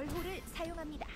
열호를 사용합니다.